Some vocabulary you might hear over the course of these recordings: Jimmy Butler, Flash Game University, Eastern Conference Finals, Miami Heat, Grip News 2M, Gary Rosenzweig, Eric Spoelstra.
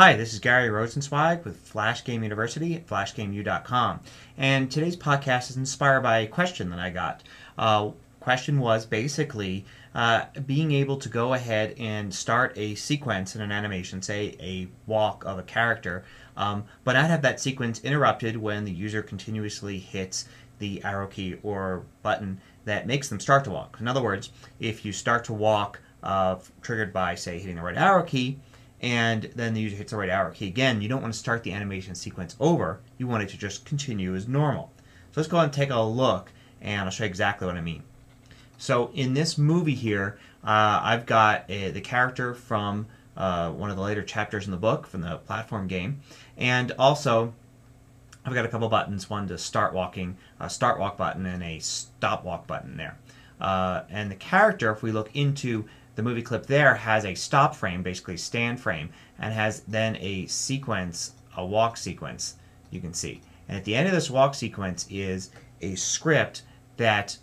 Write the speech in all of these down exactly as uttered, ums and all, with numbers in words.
Hi, this is Gary Rosenzweig with Flash Game University at flash game u dot com, and today's podcast is inspired by a question that I got. Uh, question was basically uh, being able to go ahead and start a sequence in an animation, say a walk of a character, um, but not have that sequence interrupted when the user continuously hits the arrow key or button that makes them start to walk. In other words, if you start to walk uh, triggered by, say, hitting the right arrow key, and then the user hits the right arrow key again, you don't want to start the animation sequence over. You want it to just continue as normal. So let's go ahead and take a look, and I'll show you exactly what I mean. So in this movie here, uh, I've got a, the character from uh, one of the later chapters in the book, from the platform game, and also I've got a couple buttons, one to start walking, a start walk button and a stop walk button there. Uh, and the character, if we look into the movie clip there, has a stop frame, basically stand frame, and has then a sequence, a walk sequence, you can see. And at the end of this walk sequence is a script that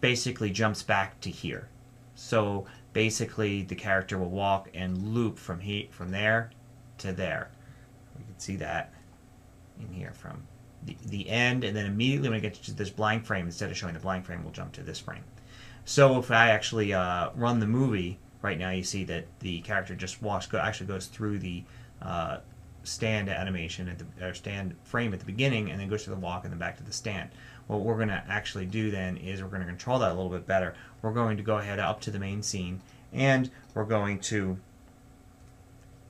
basically jumps back to here. So basically the character will walk and loop from, he, from there to there. You can see that in here from the, the end, and then immediately when I get to this blank frame, instead of showing the blank frame, we'll jump to this frame. So if I actually uh, run the movie right now, you see that the character just walks, go, actually goes through the uh, stand animation at the or stand frame at the beginning, and then goes to the walk and then back to the stand. What we're going to actually do then is we're going to control that a little bit better. We're going to go ahead up to the main scene, and we're going to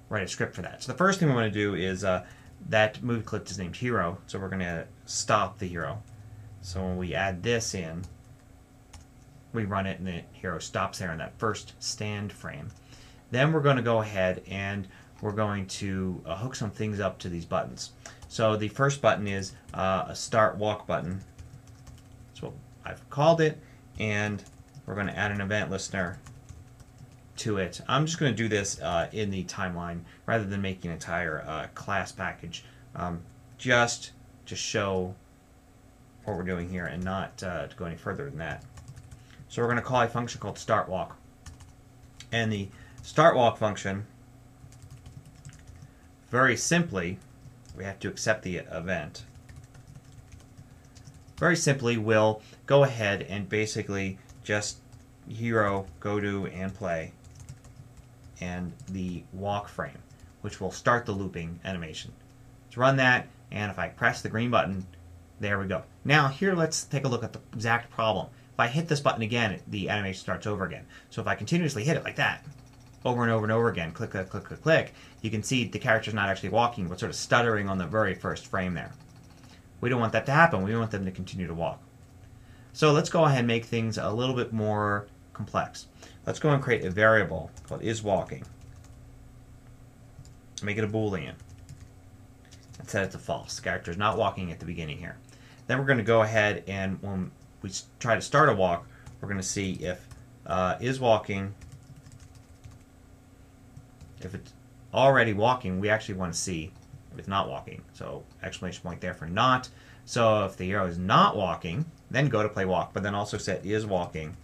write a script for that. So the first thing we want to do is uh, that movie clip is named Hero, so we're going to stop the hero. So when we add this in, we run it, and the hero stops there in that first stand frame. Then we're going to go ahead and we're going to uh, hook some things up to these buttons. So the first button is uh, a start walk button. That's what I've called it, and we're going to add an event listener to it. I'm just going to do this uh, in the timeline rather than making an entire uh, class package, um, just to show what we're doing here and not uh, to go any further than that. So we're going to call a function called start walk, and the start walk function, very simply, we have to accept the event. Very simply, we'll go ahead and basically just hero go to and play, and the walk frame, which will start the looping animation. Let's run that, and if I press the green button, there we go. Now here, let's take a look at the exact problem. If I hit this button again, the animation starts over again. So if I continuously hit it like that, over and over and over again, click, click, click, click, click, you can see the character's not actually walking, but sort of stuttering on the very first frame there. We don't want that to happen. We want them to continue to walk. So let's go ahead and make things a little bit more complex. Let's go and create a variable called isWalking. Make it a Boolean. And set it to false. The character's not walking at the beginning here. Then we're going to go ahead and when we try to start a walk, we're going to see if uh, is walking, if it's already walking, we actually want to see if it's not walking. So exclamation point there for not. So if the hero is not walking, then go to play walk, but then also set is walking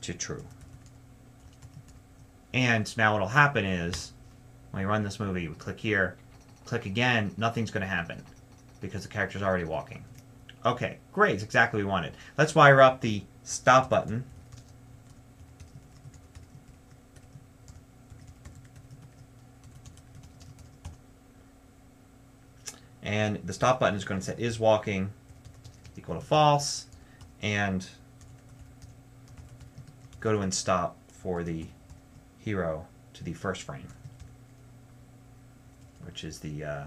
to true. And now what will happen is when we run this movie, we click here, click again, nothing's going to happen because the character's already walking. Okay, great, it's exactly what we wanted. Let's wire up the stop button. And the stop button is going to set is walking equal to false, and go to and stop for the hero to the first frame, which is the, uh,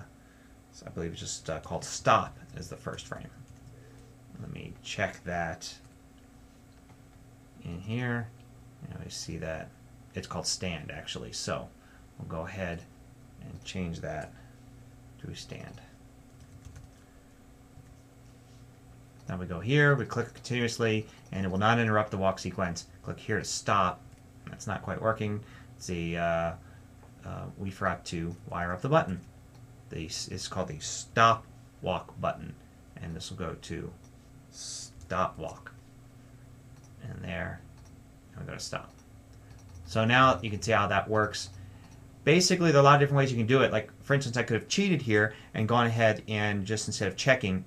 I believe it's just uh, called stop as the first frame. Let me check that in here. And we see that it's called stand actually. So we'll go ahead and change that to stand. Now we go here, we click continuously, and it will not interrupt the walk sequence. Click here to stop. That's not quite working. See, uh, uh, we forgot to wire up the button. This is called the stop walk button. And this will go to stop walk, and there I'm going to stop. So now you can see how that works. basically, there are a lot of different ways you can do it. Like, for instance, I could have cheated here and gone ahead and just instead of checking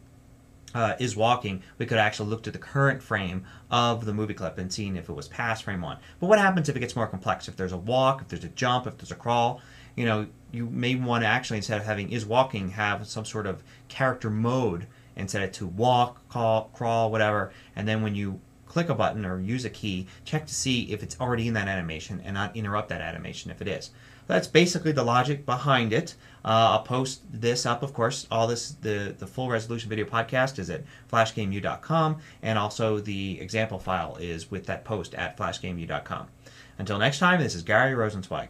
uh, is walking, we could actually look to the current frame of the movie clip and seeing if it was past frame one. But what happens if it gets more complex? If there's a walk, if there's a jump, if there's a crawl, you know, you may want to actually, instead of having is walking, have some sort of character mode and set it to walk, call, crawl, whatever. And then when you click a button or use a key, check to see if it's already in that animation and not interrupt that animation if it is. That's basically the logic behind it. Uh, I'll post this up, of course. All this, the, the full resolution video podcast is at flash game u dot com, and also the example file is with that post at flash game u dot com. Until next time, this is Gary Rosenzweig.